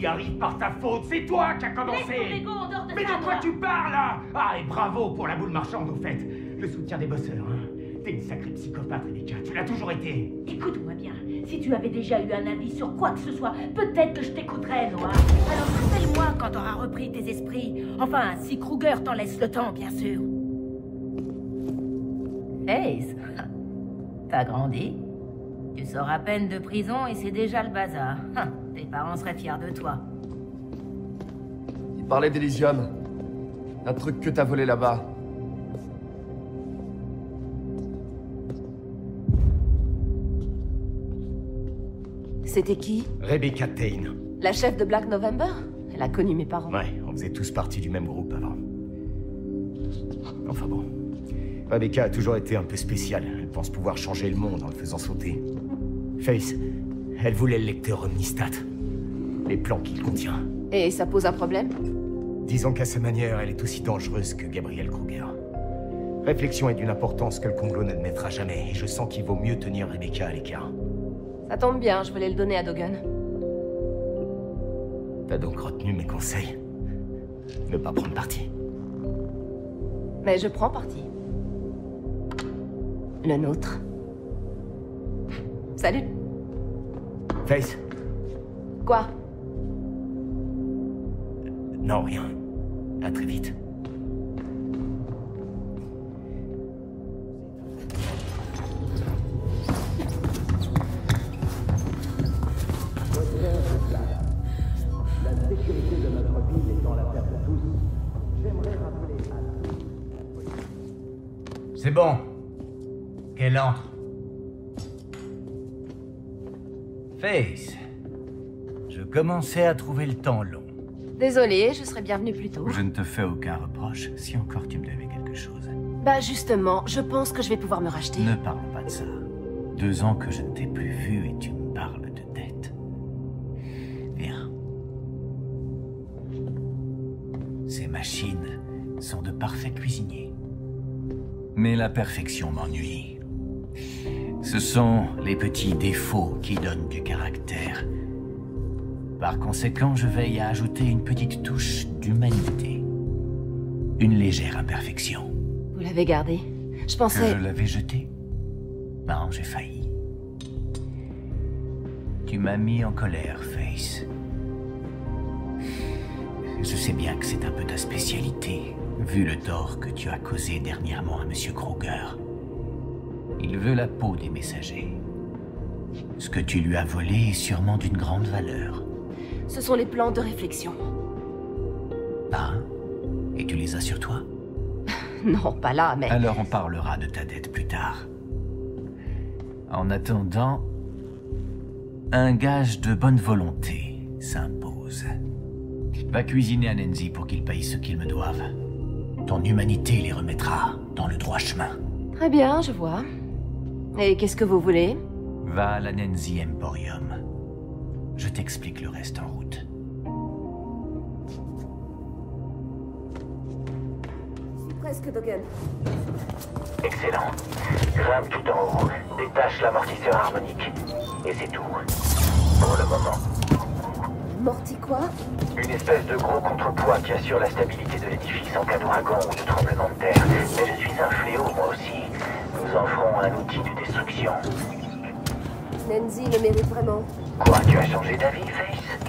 y arrive par ta faute, c'est toi qui as commencé. Mais de quoi tu parles là? Ah, et bravo pour la boule marchande, au fait. Le soutien des bosseurs, hein. T'es une sacrée psychopathe, Rebecca, tu l'as toujours été. Écoute-moi bien, si tu avais déjà eu un avis sur quoi que ce soit, peut-être que je t'écouterais, Noah. Alors rappelle-moi quand t'auras repris tes esprits. Enfin, si Kruger t'en laisse le temps, bien sûr. Faith, t'as grandi? Tu sors à peine de prison et c'est déjà le bazar. Tes parents seraient fiers de toi. Ils parlaient d'Elysium. Un truc que t'as volé là-bas. C'était qui? Rebecca Thane. La chef de Black November? Elle a connu mes parents. Ouais, on faisait tous partie du même groupe avant. Enfin bon. Rebecca a toujours été un peu spéciale. Elle pense pouvoir changer le monde en le faisant sauter. Faith, elle voulait le lecteur Omnistat. Les plans qu'il contient. Et ça pose un problème? Disons qu'à sa manière, elle est aussi dangereuse que Gabriel Kruger. Réflexion est d'une importance que le Congo n'admettra jamais, et je sens qu'il vaut mieux tenir Rebecca à l'écart. Ça tombe bien, je voulais le donner à Dogen. T'as donc retenu mes conseils? Ne pas prendre parti. Mais je prends parti. Le nôtre. Salut. Faith. Quoi? Non, rien. À très vite. C'est bon. Qu'elle entre. Faith, je commençais à trouver le temps long. Désolée, je serais bienvenue plus tôt. Je ne te fais aucun reproche, si encore tu me devais quelque chose. Bah justement, je pense que je vais pouvoir me racheter. Ne parle pas de ça. 2 ans que je ne t'ai plus vu et tu me parles de dette. Viens. Ces machines sont de parfaits cuisiniers. Mais la perfection m'ennuie. Ce sont les petits défauts qui donnent du caractère. Par conséquent, je veille à ajouter une petite touche d'humanité. Une légère imperfection. Vous l'avez gardée? Je pensais... Que je l'avais jetée? Non, j'ai failli. Tu m'as mis en colère, Faith. Je sais bien que c'est un peu ta spécialité, vu le tort que tu as causé dernièrement à Monsieur Kruger. Il veut la peau des messagers. Ce que tu lui as volé est sûrement d'une grande valeur. Ce sont les plans de réflexion. Ah, et tu les as sur toi? Non, pas là, mais... Alors on parlera de ta dette plus tard. En attendant, un gage de bonne volonté s'impose. Va cuisiner à Nancy pour qu'ils payent ce qu'ils me doivent. Ton humanité les remettra dans le droit chemin. Très bien, je vois. Et qu'est-ce que vous voulez? Va à la Nancy Emporium. Je t'explique le reste en route. C'est presque Dogen. Excellent. Grimpe tout en haut, détache l'amortisseur harmonique. Et c'est tout. Pour le moment. Morti quoi? Une espèce de gros contrepoids qui assure la stabilité de l'édifice en cas d'ouragan ou de tremblement de terre. Mais je suis un fléau, moi aussi. Nous en ferons un outil de destruction. Nancy le mérite vraiment. Quoi, tu as changé d'avis, Faith?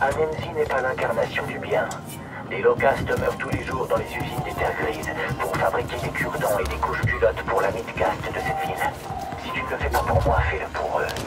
Nancy n'est pas l'incarnation du bien. Les locastes meurent tous les jours dans les usines des terres grises pour fabriquer des cure-dents et des couches-culottes pour la mid-caste de cette ville. Si tu ne le fais pas pour moi, fais-le pour eux.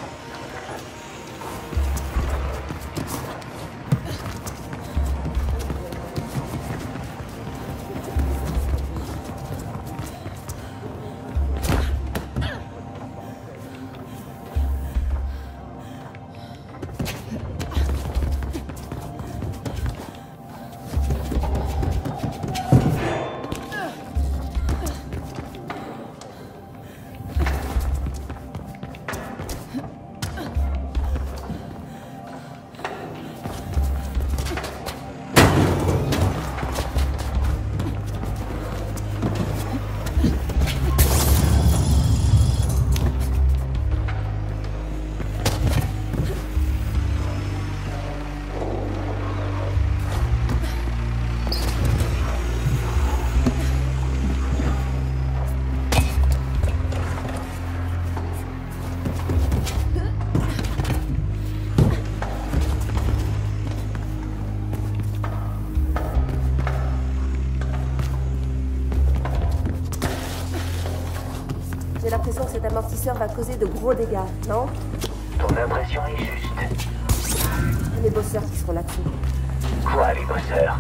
créature va causer de gros dégâts, non? Ton impression est juste. Les bosseurs qui seront là-dessus. Quoi, les bosseurs?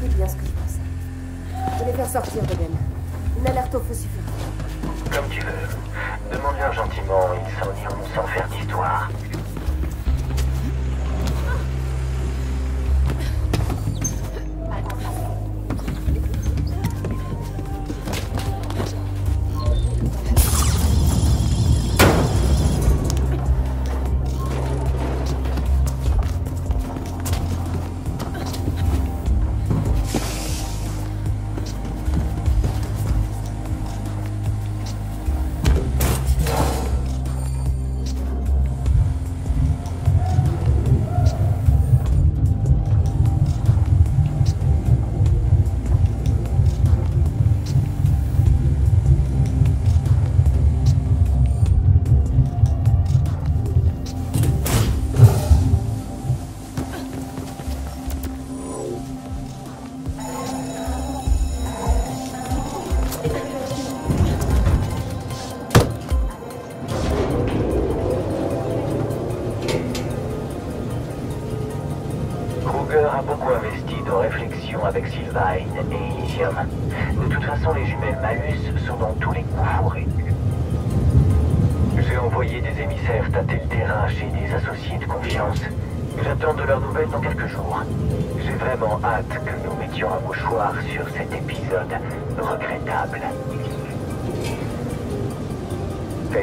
C'est bien ce que je pensais. Je vais les faire sortir, Dogen. Une alerte au feu suffira. Comme tu veux. Demande-leur gentiment, ils s'en iront sans faire d'histoire.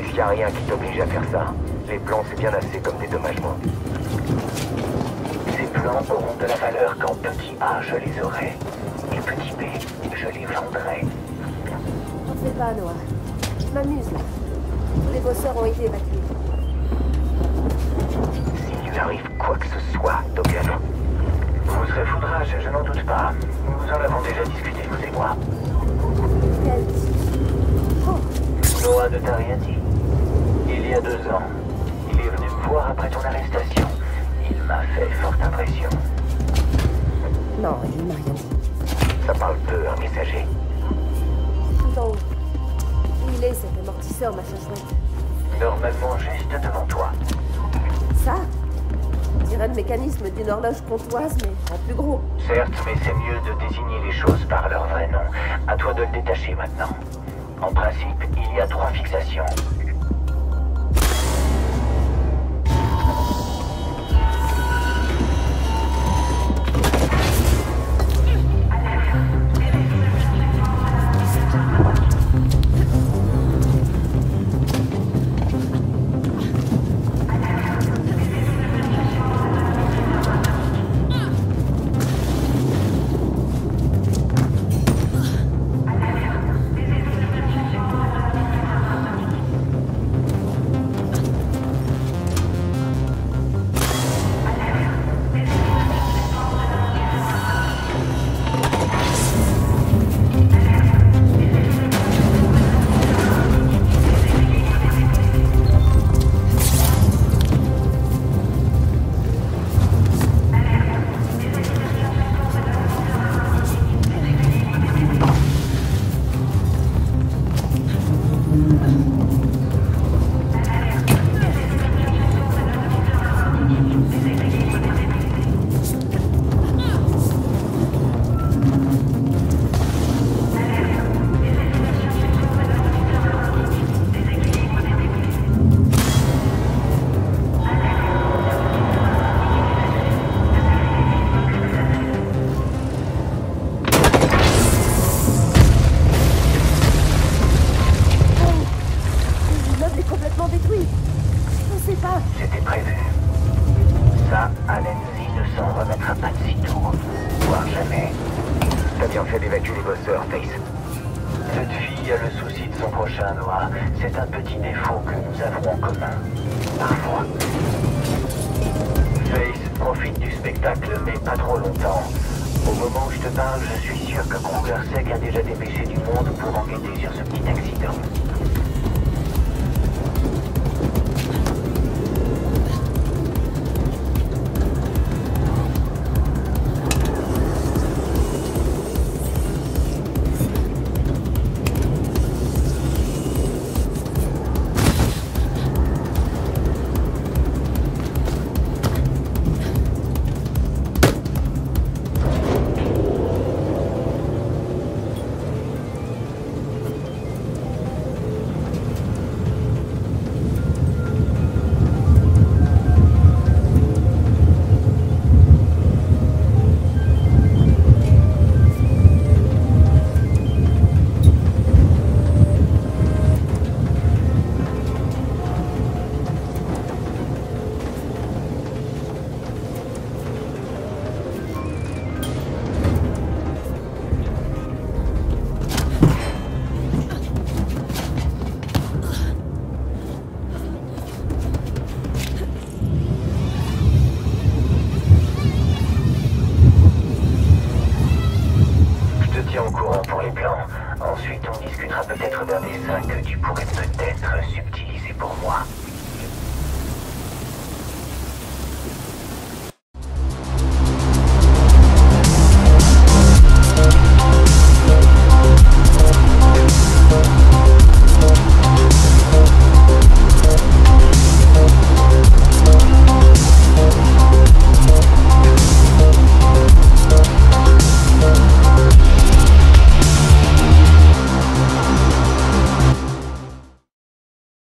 Il n'y a rien qui t'oblige à faire ça. Les plans, c'est bien assez comme dédommagement. Ces plans auront de la valeur quand petit A, je les aurai. Et petit B, je les vendrai. On ne fait pas, Noah. Je m'amuse, là. Tous les bosseurs ont été évacués. S'il lui arrive quoi que ce soit, Dogen, vous serez foudrage, je n'en doute pas. Nous en avons déjà discuté, vous et moi. Noah ne t'a rien dit. Il y a 2 ans, il est venu me voir après ton arrestation. Il m'a fait forte impression. Non, il m'a rien dit. Ça parle peu, un messager. Tout en haut. Où il est, cet amortisseur, ma chouette? Normalement, juste devant toi. Ça? On dirait le mécanisme d'une horloge comptoise, mais en plus gros. Certes, mais c'est mieux de désigner les choses par leur vrai nom. À toi de le détacher maintenant. En principe, il y a 3 fixations. vers des fins que tu pourrais peut-être